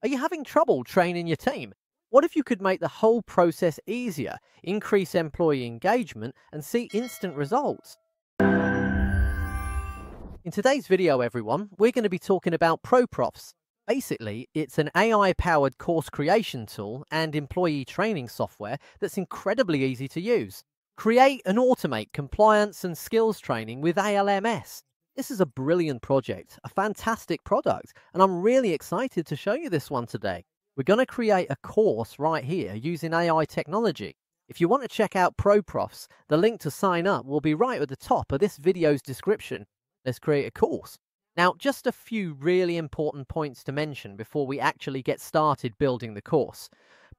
Are you having trouble training your team? What if you could make the whole process easier, increase employee engagement, and see instant results? In today's video, everyone, we're going to be talking about ProProfs. Basically, it's an AI-powered course creation tool and employee training software that's incredibly easy to use. Create and automate compliance and skills training with ALMS. This is a brilliant project, a fantastic product, and I'm really excited to show you this one today. We're going to create a course right here using AI technology. If you want to check out ProProfs, the link to sign up will be right at the top of this video's description. Let's create a course. Now, just a few really important points to mention before we actually get started building the course.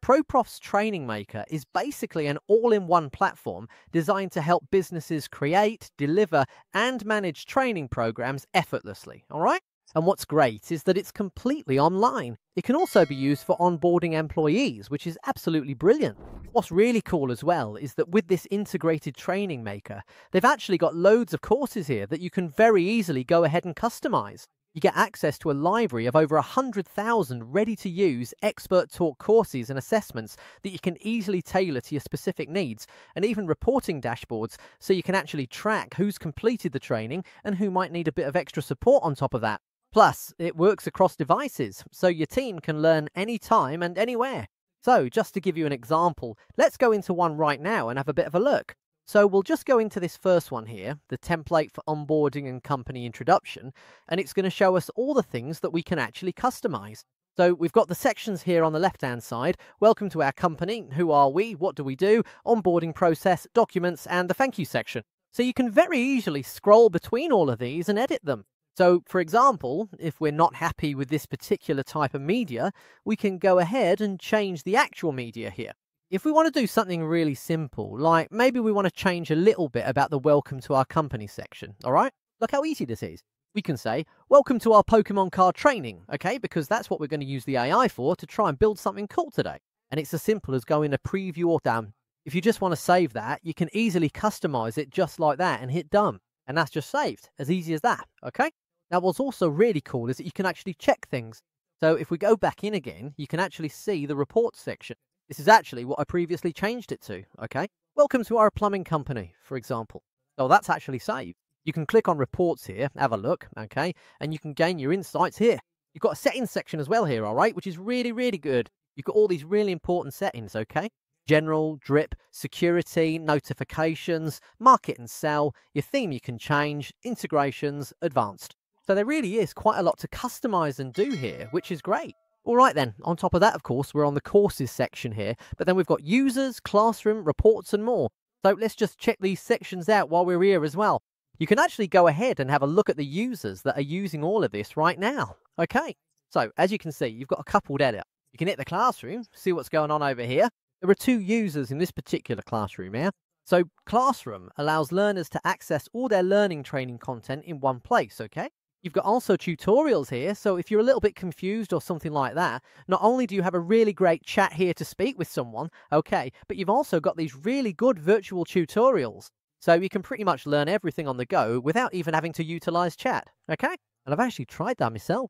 ProProfs Training Maker is basically an all-in-one platform designed to help businesses create, deliver, and manage training programs effortlessly, all right? And what's great is that it's completely online. It can also be used for onboarding employees, which is absolutely brilliant. What's really cool as well is that with this integrated training maker, they've actually got loads of courses here that you can very easily go ahead and customize. You get access to a library of over 100,000 ready-to-use expert taught courses and assessments that you can easily tailor to your specific needs, and even reporting dashboards so you can actually track who's completed the training and who might need a bit of extra support on top of that. Plus, it works across devices, so your team can learn anytime and anywhere. So, just to give you an example, let's go into one right now and have a bit of a look. So, we'll just go into this first one here, the template for onboarding and company introduction, and it's going to show us all the things that we can actually customize. So, we've got the sections here on the left-hand side, welcome to our company, who are we, what do we do, onboarding process, documents, and the thank you section. So, you can very easily scroll between all of these and edit them. So, for example, if we're not happy with this particular type of media, we can go ahead and change the actual media here. If we want to do something really simple, like maybe we want to change a little bit about the welcome to our company section, all right? Look how easy this is. We can say, welcome to our Pokemon card training, okay? Because that's what we're going to use the AI for to try and build something cool today. And it's as simple as going to preview or done. If you just want to save that, you can easily customize it just like that and hit done. And that's just saved, as easy as that, okay? Now, what's also really cool is that you can actually check things. So if we go back in again, you can actually see the reports section. This is actually what I previously changed it to, okay? Welcome to our plumbing company, for example. So that's actually saved. You can click on reports here, have a look, okay? And you can gain your insights here. You've got a settings section as well here, all right? Which is really, really good. You've got all these really important settings, okay? General, drip, security, notifications, market and sell, your theme you can change, integrations, advanced. So there really is quite a lot to customize and do here, which is great. All right then, on top of that, of course, we're on the courses section here, but then we've got users, classroom, reports and more. So let's just check these sections out while we're here as well. You can actually go ahead and have a look at the users that are using all of this right now. Okay, so as you can see, you've got a coupled edit. You can hit the classroom, see what's going on over here. There are two users in this particular classroom here. So classroom allows learners to access all their learning training content in one place, okay? You've got also tutorials here, so if you're a little bit confused or something like that, not only do you have a really great chat here to speak with someone, okay, but you've also got these really good virtual tutorials. So you can pretty much learn everything on the go without even having to utilize chat, okay? And I've actually tried that myself.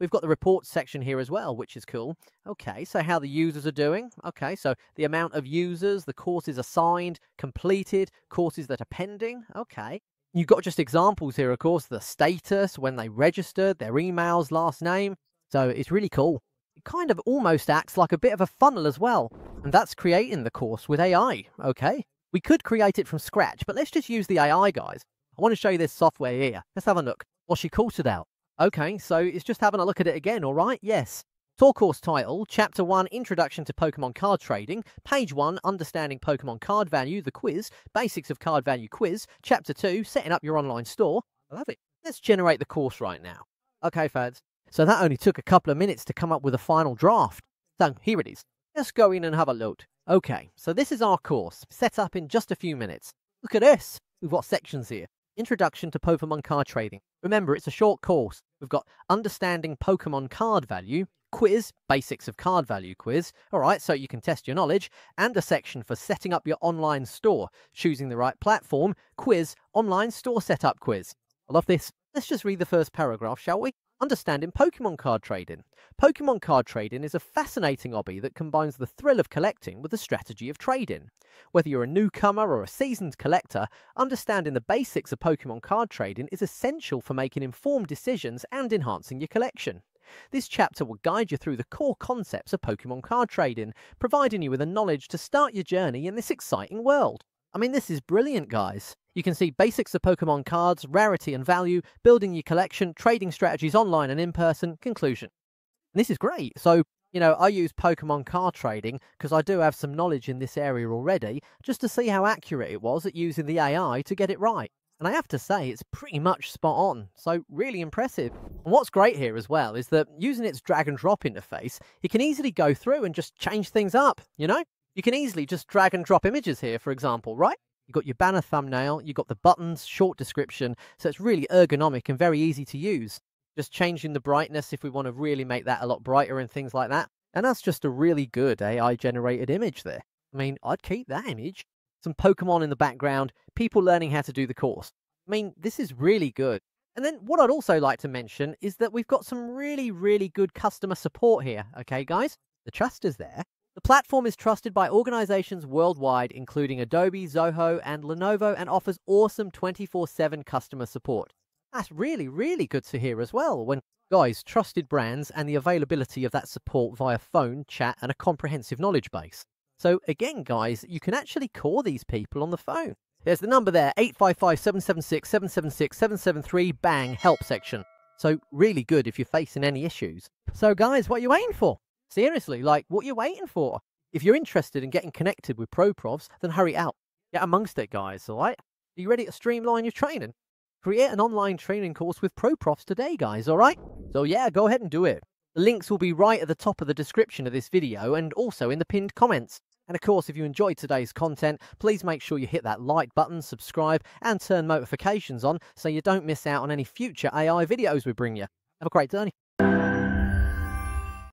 We've got the reports section here as well, which is cool. Okay, so how the users are doing. Okay, so the amount of users, the courses assigned, completed, courses that are pending, okay. You've got just examples here, of course, the status, when they registered, their emails, last name. So it's really cool. It kind of almost acts like a bit of a funnel as well. And that's creating the course with AI, okay? We could create it from scratch, but let's just use the AI, guys. I want to show you this software here. Let's have a look. Well, she calls it out. Okay, so it's just having a look at it again, all right? Yes. Talk course title, Chapter 1, Introduction to Pokemon Card Trading, Page 1, Understanding Pokemon Card Value, the Quiz, Basics of Card Value Quiz, Chapter 2, Setting Up Your Online Store. I love it. Let's generate the course right now. Okay, fads. So that only took a couple of minutes to come up with a final draft. So here it is. Let's go in and have a look. Okay, so this is our course, set up in just a few minutes. Look at this. We've got sections here. Introduction to Pokemon Card Trading. Remember, it's a short course. We've got Understanding Pokemon Card Value, Quiz, Basics of Card Value Quiz, all right, so you can test your knowledge, and a section for setting up your online store, choosing the right platform, quiz, online store setup quiz. I love this. Let's just read the first paragraph, shall we? understanding Pokemon card trading. Pokemon card trading is a fascinating hobby that combines the thrill of collecting with the strategy of trading. Whether you're a newcomer or a seasoned collector, understanding the basics of Pokemon card trading is essential for making informed decisions and enhancing your collection. This chapter will guide you through the core concepts of Pokemon card trading, providing you with the knowledge to start your journey in this exciting world. I mean, this is brilliant, guys. You can see basics of Pokemon cards, rarity and value, building your collection, trading strategies online and in person, conclusion. And this is great. So, you know, I use Pokemon card trading because I do have some knowledge in this area already, just to see how accurate it was at using the AI to get it right. And I have to say, it's pretty much spot on, so really impressive. And what's great here as well is that using its drag and drop interface, you can easily go through and just change things up, you know? You can easily just drag and drop images here, for example, right? You've got your banner thumbnail, you've got the buttons, short description, so it's really ergonomic and very easy to use. Just changing the brightness if we want to really make that a lot brighter and things like that. And that's just a really good AI-generated image there. I mean, I'd keep that image. Some Pokemon in the background, people learning how to do the course. I mean, this is really good. And then what I'd also like to mention is that we've got some really, really good customer support here. Okay, guys? The trust is there. The platform is trusted by organizations worldwide, including Adobe, Zoho, and Lenovo, and offers awesome 24/7 customer support. That's really, really good to hear as well. When guys, trusted brands and the availability of that support via phone, chat, and a comprehensive knowledge base. So again, guys, you can actually call these people on the phone. There's the number there, 855-776-776-773, bang, help section. So really good if you're facing any issues. So guys, what are you waiting for? Seriously, like, what are you waiting for? If you're interested in getting connected with ProProfs, then hurry out. Get amongst it, guys, all right? Are you ready to streamline your training? Create an online training course with ProProfs today, guys, all right? So yeah, go ahead and do it. The links will be right at the top of the description of this video and also in the pinned comments. And of course, if you enjoyed today's content, please make sure you hit that like button, subscribe, and turn notifications on so you don't miss out on any future AI videos we bring you. Have a great day.